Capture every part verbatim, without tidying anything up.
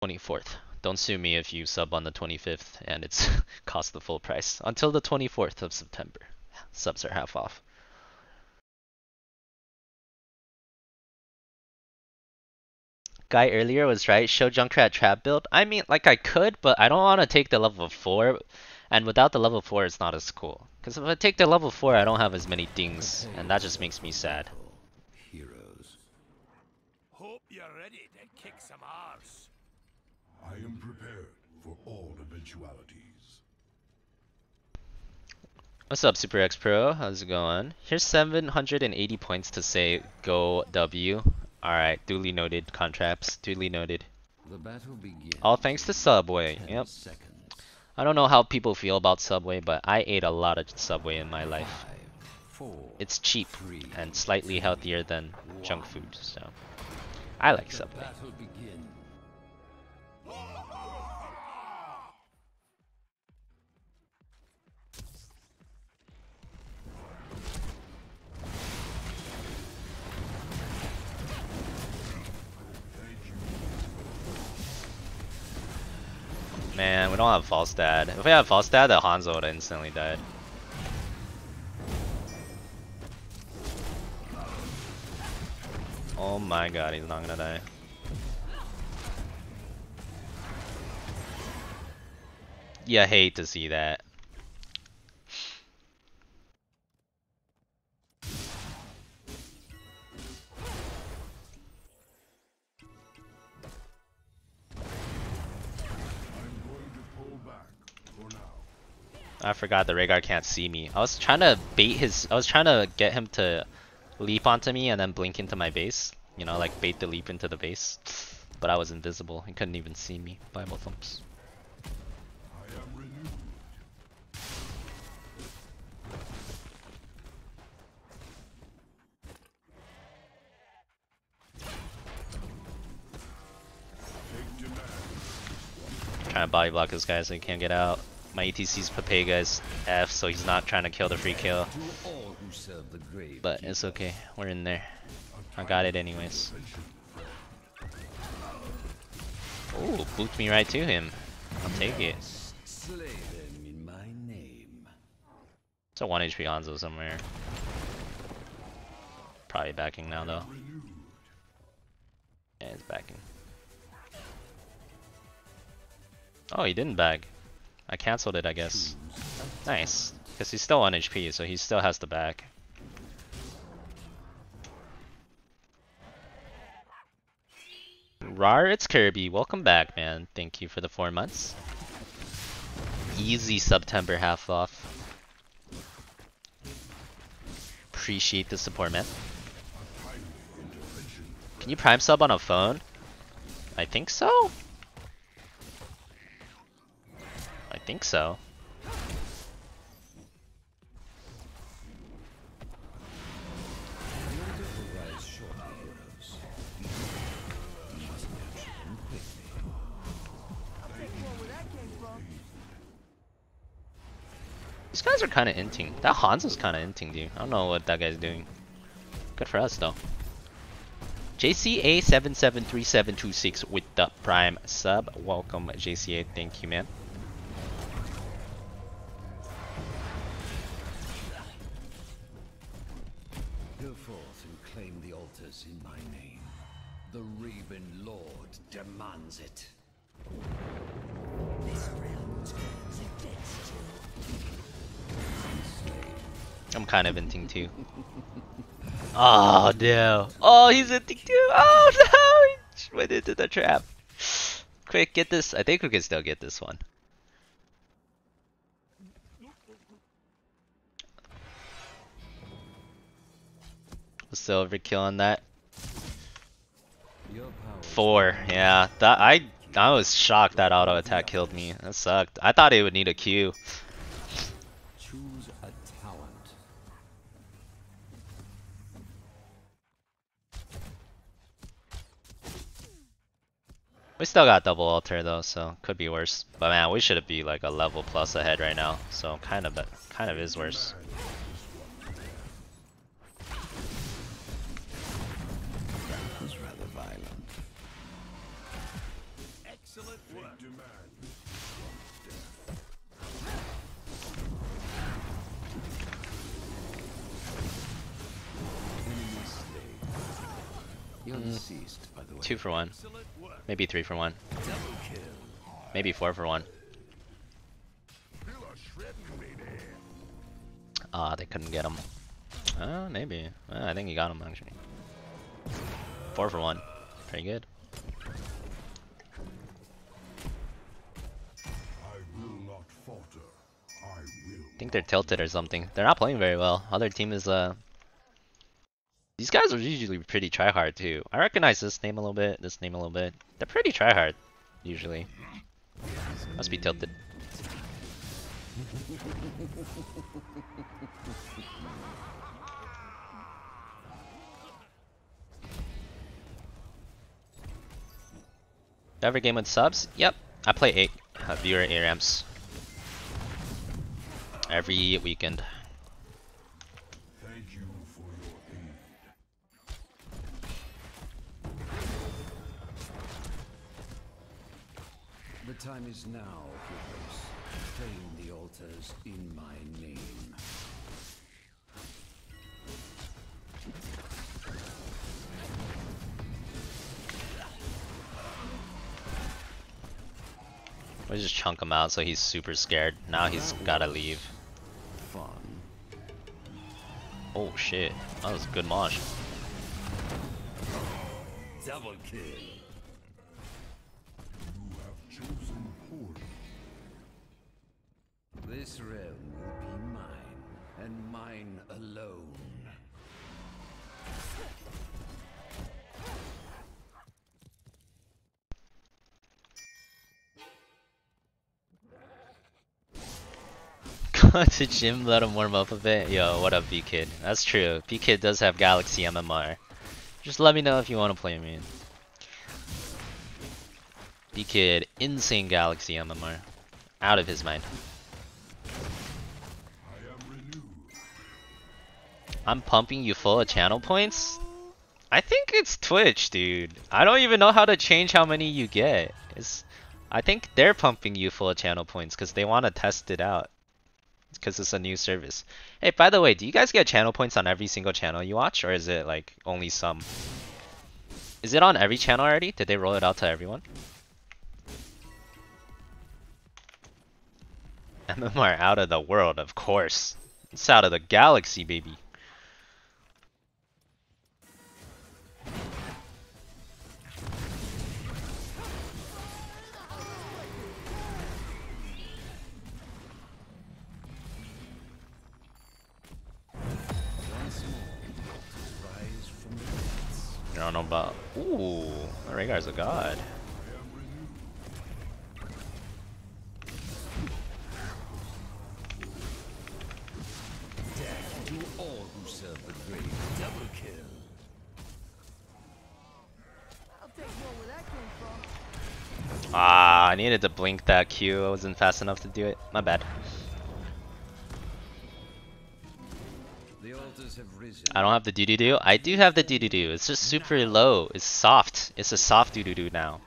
twenty-fourth. Don't sue me if you sub on the twenty-fifth and it's cost the full price. Until the twenty-fourth of September. Subs are half off. Guy earlier was right, show Junkrat trap build. I mean, like I could, but I don't want to take the level four, and without the level four it's not as cool. Because if I take the level four I don't have as many dings, and that just makes me sad. Heroes. Hope you're ready to kick some arse. I am prepared for all eventualities. What's up, Super X Pro? How's it going? Here's seven hundred eighty points to say go W. Alright, duly noted, contraps, duly noted. The battle begins. All thanks to Subway, yep. Seconds. I don't know how people feel about Subway, but I ate a lot of Subway in my life. Five, four, it's cheap three, and slightly three, healthier than one. Junk food, so I like Subway. Man, we don't have Falstad. If we had Falstad, that Hanzo would have instantly died. Oh my god, he's not gonna die. You hate to see that. I forgot the Rehgar can't see me. I was trying to bait his. I was trying to get him to leap onto me and then blink into my base. You know, like bait the leap into the base. But I was invisible. He couldn't even see me. Bible thumps. I'm trying to body block this guy so he can't get out. My E T C's Papega is F, so he's not trying to kill the free kill. But it's okay, we're in there. I got it anyways. Oh, booped me right to him. I'll take it. It's a one H P Hanzo somewhere. Probably backing now though. Yeah, it's backing. Oh, he didn't back. I cancelled it, I guess. Nice, because he's still on H P, so he still has the back. Rar, it's Kirby. Welcome back, man. Thank you for the four months. Easy September half off. Appreciate the support, man. Can you prime sub on a phone? I think so. I think so. These guys are kind of inting. That Hanzo's kind of inting, dude. I don't know what that guy's doing. Good for us, though. J C A seven seven three seven two six with the prime sub. Welcome, J C A. Thank you, man. In my name, the Raven Lord demands it. This realm turns against you. I'm kind of inting too. Oh no! Oh, he's inting too! Oh no! He went into the trap. Quick, get this. I think we can still get this one. Still overkill on that. Four, yeah. That I I was shocked that auto attack killed me. That sucked. I thought it would need a Q. Choose a talent. We still got double altar though, so could be worse. But man, we should be like a level plus ahead right now. So kind of, kind of is worse. Excellent work. Unceased, by the way. Two for one. Maybe three for one. Maybe four for one. Ah, uh, they couldn't get him. Oh, maybe. Uh, I think he got him, actually. Four for one. Pretty good. I think they're tilted or something. They're not playing very well. Other team is, uh... these guys are usually pretty tryhard too. I recognize this name a little bit, this name a little bit. They're pretty tryhard, usually. Must be tilted. Every game with subs? Yep, I play eight uh, viewer A RAMs every weekend. Thank you for your aid. The time is now, heroes. Claim the altars in my name. We just chunk him out so he's super scared. Now he's gotta leave. Fun. Oh shit. That was a good mosh. Double kill. You have chosen poorly. This realm will be mine, and mine alone. To gym, let him warm up a bit. Yo, what up, B Kid? That's true. B Kid does have Galaxy M M R. Just let me know if you want to play me. B Kid, insane Galaxy M M R, out of his mind. I'm pumping you full of channel points. I think it's Twitch, dude. I don't even know how to change how many you get. It's, I think they're pumping you full of channel points because they want to test it out. Because it's a new service. Hey, by the way, do you guys get channel points on every single channel you watch, or is it like only some? Is it on every channel already? Did they roll it out to everyone? M M R out of the world, of course. It's out of the galaxy, baby. I don't know about. Ooh, Rehgar's a god. Death to all who serve the great. Double kill. I'll take more where that came from. Ah, I needed to blink that Q. I wasn't fast enough to do it. My bad. I don't have the doo-doo-doo. I do have the doo-doo-doo. It's just super low. It's soft. It's a soft doo-doo-doo now.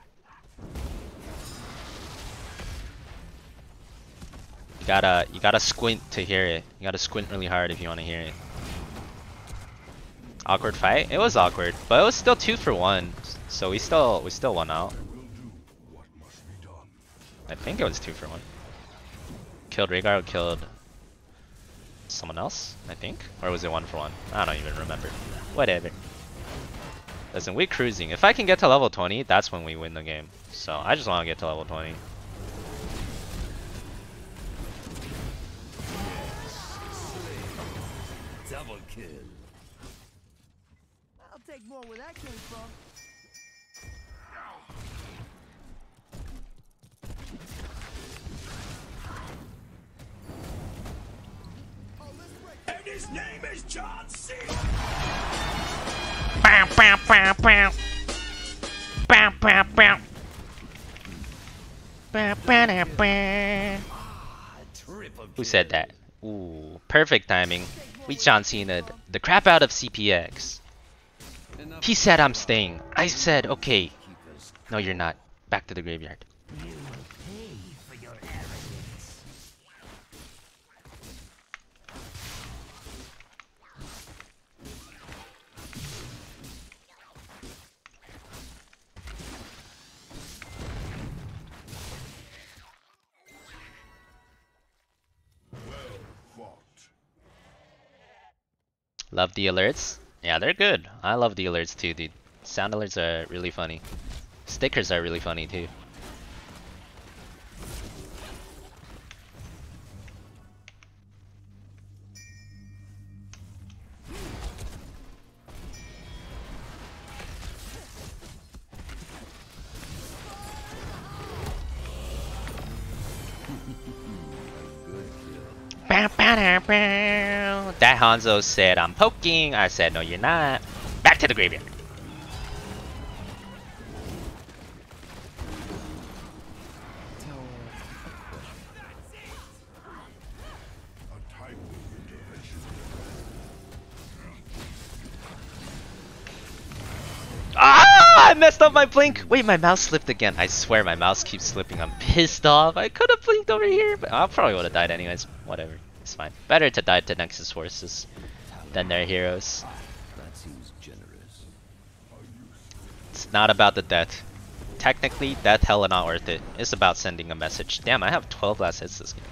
You gotta, you gotta squint to hear it. You gotta squint really hard if you want to hear it. Awkward fight? It was awkward, but it was still two for one. So we still, we still won out. I think it was two for one. Killed Rehgar, killed someone else, I think, or was it one for one? I don't even remember. Whatever. Listen, we're cruising. If I can get to level twenty, that's when we win the game. So I just want to get to level twenty. Double kill. I'll take more where that came from. His name is John C. Bow, bow, bow, bow. Bow, bow, bow. Bow, bow, bow. Who said that? Ooh, perfect timing. We John Cena'd the crap out of C P X. He said I'm staying. I said okay. No, you're not. Back to the graveyard. Love the alerts. Yeah, they're good. I love the alerts too, dude. Sound alerts are really funny. Stickers are really funny too. That Hanzo said, I'm poking. I said, no, you're not. Back to the graveyard. Ah! I messed up my blink. Wait, my mouse slipped again. I swear my mouse keeps slipping. I'm pissed off. I could have blinked over here, but I probably would have died anyways. Whatever. It's fine. Better to die to Nexus forces than their heroes. That seems generous. It's not about the death. Technically, death hella not worth it. It's about sending a message. Damn, I have twelve last hits this game.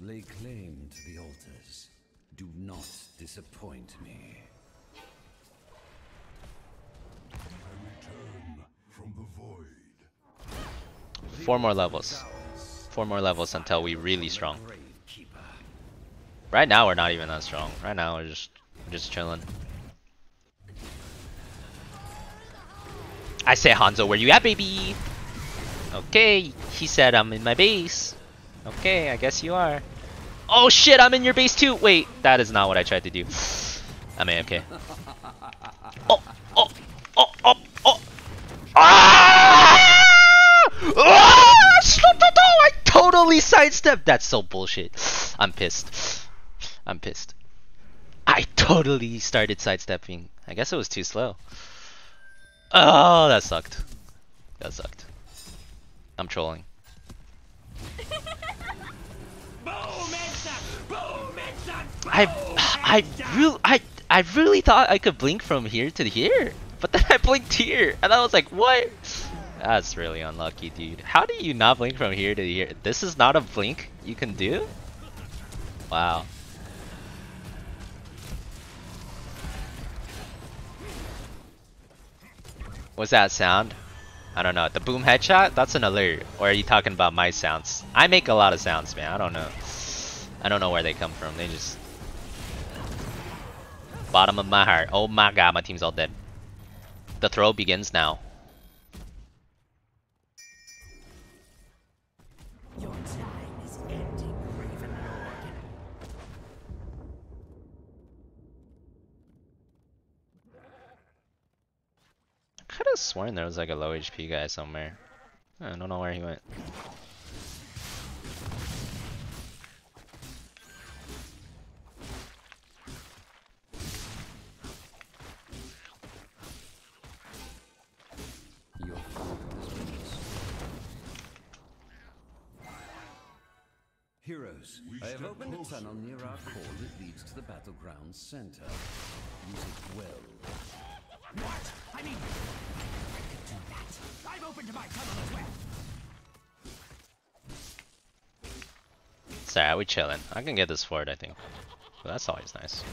Lay claim to the altars. Do not disappoint me. Four more levels. Four more levels until we really strong. Right now we're not even that strong. Right now we're just we're just chilling. I say, Hanzo, where you at, baby? Okay, he said I'm in my base. Okay, I guess you are. Oh shit, I'm in your base too. Wait, that is not what I tried to do. I mean, okay. Oh, oh, oh, oh, oh. Ah! Oh, I totally sidestepped. That's so bullshit. I'm pissed. I'm pissed. I totally started sidestepping. I guess it was too slow. Oh, that sucked. That sucked. I'm trolling. I, I really, I, I really thought I could blink from here to here, but then I blinked here, and I was like, what? That's really unlucky, dude. How do you not blink from here to here? This is not a blink you can do? Wow. What's that sound? I don't know. The boom headshot? That's an alert. Or are you talking about my sounds? I make a lot of sounds, man. I don't know. I don't know where they come from. They just... Bottom of my heart. Oh my god, my team's all dead. The throw begins now. Your time is ending, Raven Lord. I could have sworn there was like a low H P guy somewhere. I don't know where he went. Heroes, I have opened a tunnel near our core that leads to the battleground center. Use it well. What? I mean, I could do that. I've opened my tunnel as well. Sorry, we chillin'. I can get this forward, I think. Well, that's always nice.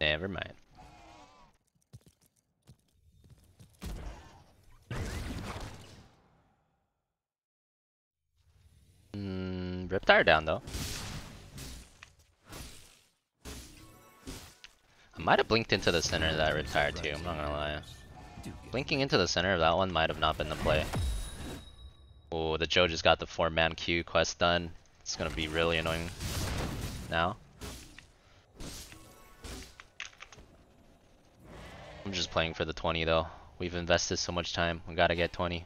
Never mind. Mm, Riptire down though. I might have blinked into the center of that Riptire too, I'm not gonna lie. Blinking into the center of that one might have not been the play. Oh, the Joe just got the four man Q quest done. It's gonna be really annoying now. I'm just playing for the twenty though. We've invested so much time. We gotta get twenty.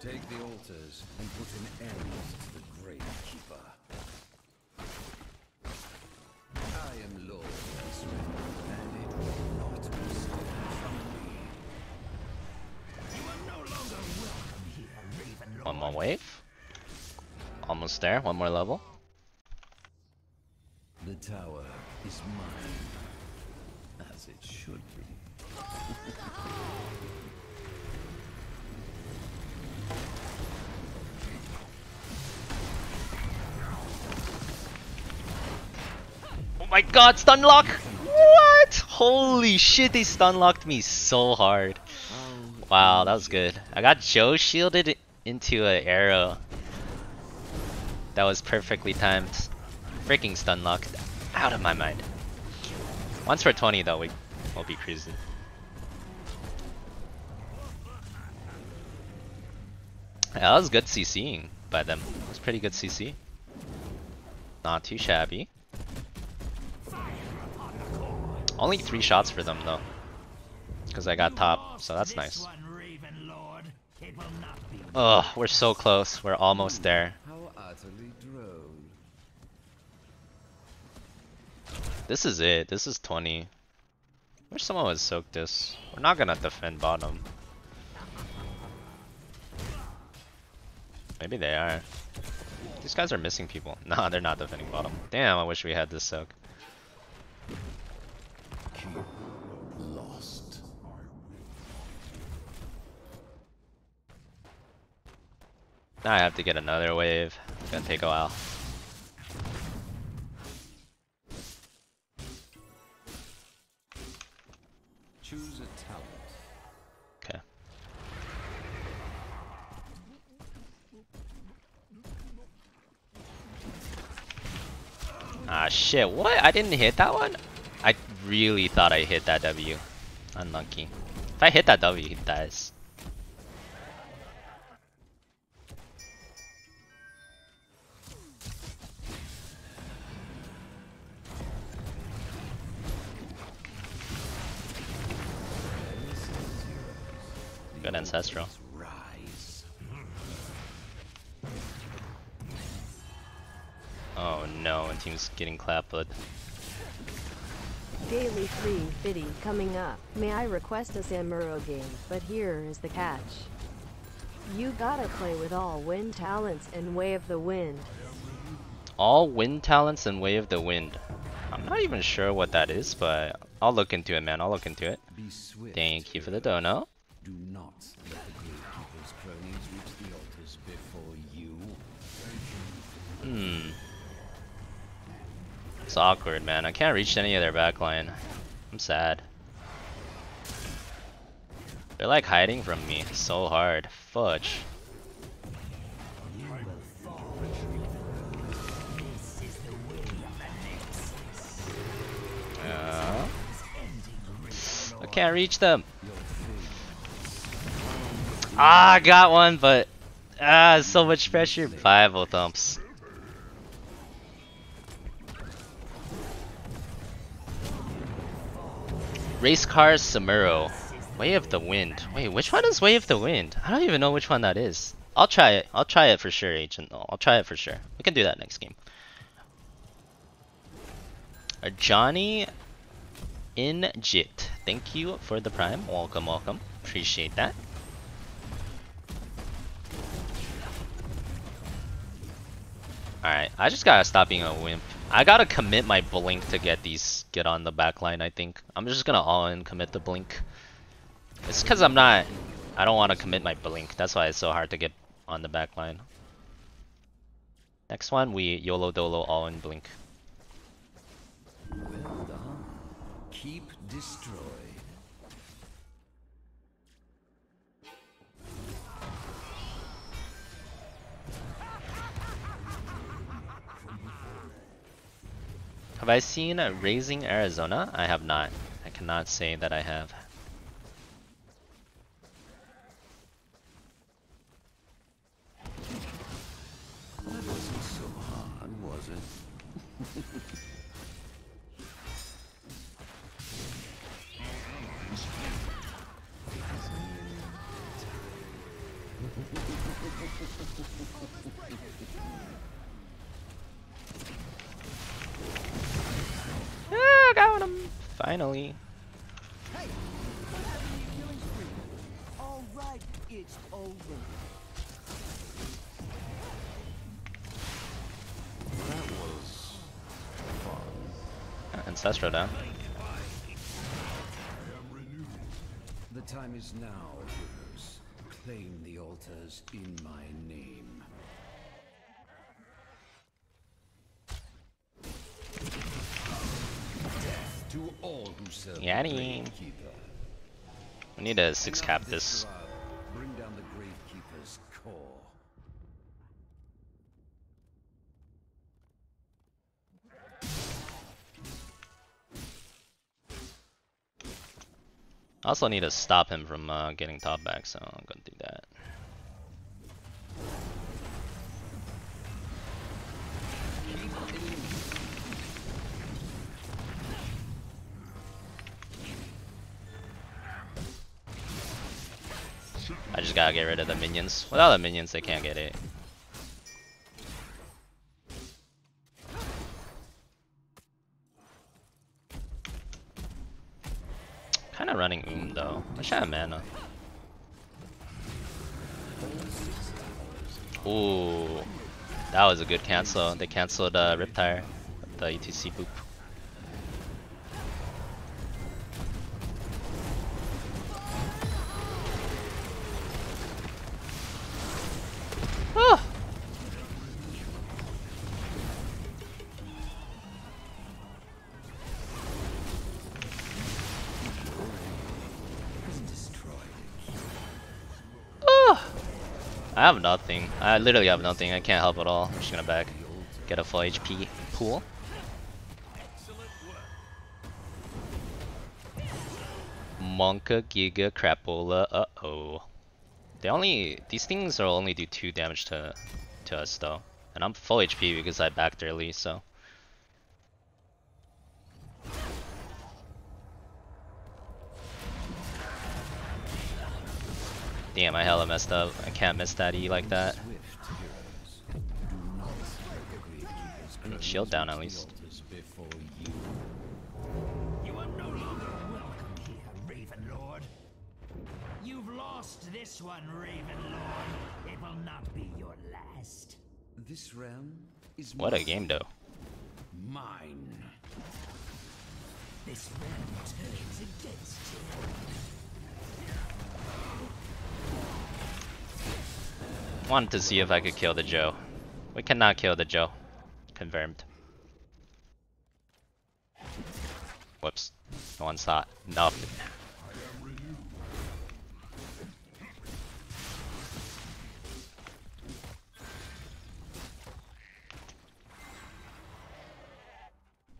Take the altars and put an end to the Gravekeeper. I am Lord of this realm, and it will not be stolen from me. You are no longer welcome here, Raven Lord. One more wave. Almost there, one more level. The tower is mine, as it should be. Oh my god, stun lock! What? Holy shit, they stun locked me so hard. Wow, that was good. I got Joe shielded into an arrow. That was perfectly timed. Freaking stun locked. Out of my mind. Once we're twenty though, we will be cruising. Yeah, that was good CCing by them. That was pretty good C C. Not too shabby. Only three shots for them though, because I got top, so that's nice. Ugh, we're so close. We're almost there. This is it. This is twenty. Wish someone would soak this. We're not gonna defend bottom. Maybe they are. These guys are missing people. Nah, they're not defending bottom. Damn, I wish we had this soak. Lost. Now I have to get another wave. It's gonna take a while. Choose a talent. Okay. Ah shit, what? I didn't hit that one? I really thought I hit that W. Unlucky. If I hit that W, he dies. Good ancestral. Oh no, and team's getting clapped. Daily free fitty coming up. May I request a Samuro game? But here is the catch. You gotta play with all wind talents and way of the wind. All wind talents and way of the wind. I'm not even sure what that is, but I'll look into it, man. I'll look into it. Thank you for the dono. Do not let the Gravekeeper's cronies reach the altars before you. Hmm. It's awkward, man. I can't reach any of their backline. I'm sad. They're like hiding from me so hard. Fudge. Uh, I can't reach them. Ah, I got one, but ah, so much pressure. Bible thumps. Race cars Samuro. Way of the Wind. Wait, which one is Way of the Wind? I don't even know which one that is. I'll try it. I'll try it for sure, Agent. I'll try it for sure. We can do that next game. A Johnny in Jit. Thank you for the prime. Welcome, welcome. Appreciate that. Alright, I just gotta stop being a wimp. I gotta commit my blink to get these, get on the back line, I think. I'm just gonna all in commit the blink. It's cause I'm not, I don't wanna commit my blink. That's why it's so hard to get on the back line. Next one, we YOLO Dolo all in blink. Well done. Keep destroyed. Have I seen Raising Arizona? I have not. I cannot say that I have. houses. Ah, got him! Finally. Hey, what are you doing to me? All right, it's over. That was fun. Ancestral down. The time is now, viewers. Claim the altars in my name. Death to all who serve the Gravekeeper. We need a six cap this. this. Bring down the Gravekeeper's core. I also need to stop him from uh, getting top back, so I'm gonna do that. I just gotta get rid of the minions. Without the minions, they can't get it. Kinda running oom though. I should have mana. Ooh. That was a good cancel. They cancelled uh, Riptire with the E T C boop. Ah! I have nothing. I literally have nothing. I can't help at all. I'm just gonna back. Get a full H P pool. Monka, Giga, Crapola, uh oh. They only these things will only do two damage to to us though. And I'm full H P because I backed early, so damn, I hella messed up. I can't miss that E like that. Shield down at least. You are no longer welcome here, Raven Lord. You've lost this one, Raven Lord. It will not be your last. This realm is what a game though. Mine. This realm turns against you. Wanted to see if I could kill the Joe. We cannot kill the Joe. Confirmed. Whoops. No one saw it. Nothing.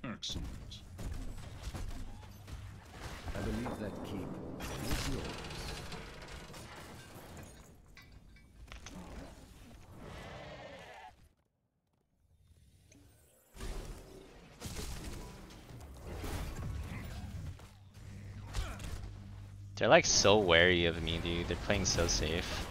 Excellent. I believe that keep is yours. They're like so wary of me, dude. They're playing so safe.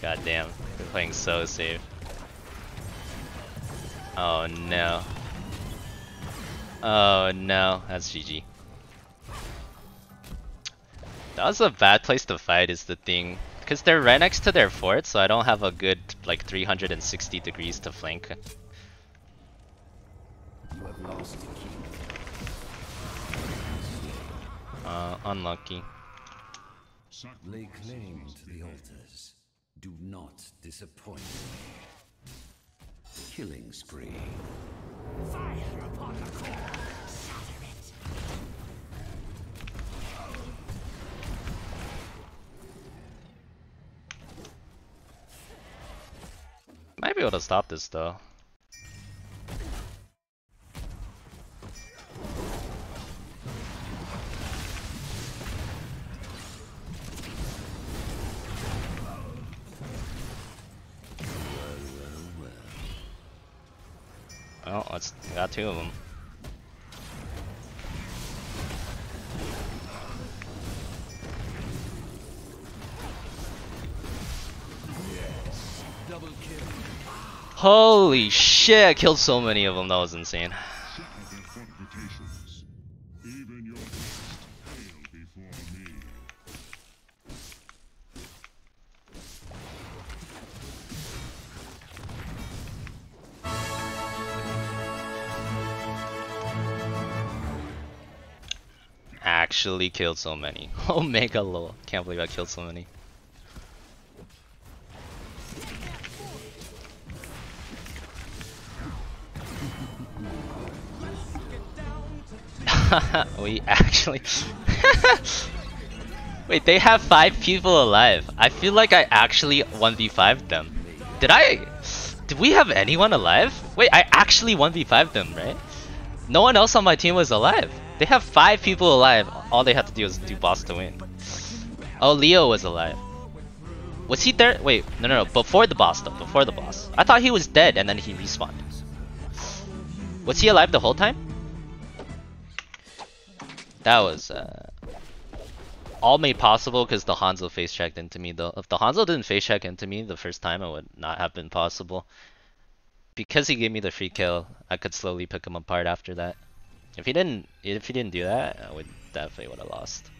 God damn, they're playing so safe. Oh no. Oh no, that's G G. That was a bad place to fight is the thing. Because they're right next to their fort, so I don't have a good like three hundred sixty degrees to flank. Uh, unlucky. Lay claim to the altars. Do not disappoint me. Killing spree. Fire upon the core! Shatter it! be able to stop this though. Oh, it's got two of them. Yes. Double kill. Holy shit, I killed so many of them, that was insane. Actually killed so many. Omega lol. Can't believe I killed so many. We actually wait, they have five people alive. I feel like I actually one v fived them. Did I did we have anyone alive? Wait, I actually one v fived them, right? No one else on my team was alive. They have five people alive. All they had to do was do boss to win. Oh, Leo was alive. Was he there? Wait, no, no, no. Before the boss, though. Before the boss. I thought he was dead, and then he respawned. Was he alive the whole time? That was uh, all made possible because the Hanzo face checked into me, though. If the Hanzo didn't face check into me the first time, it would not have been possible. Because he gave me the free kill, I could slowly pick him apart after that. If he didn't, if he didn't do that, I would definitely would have lost.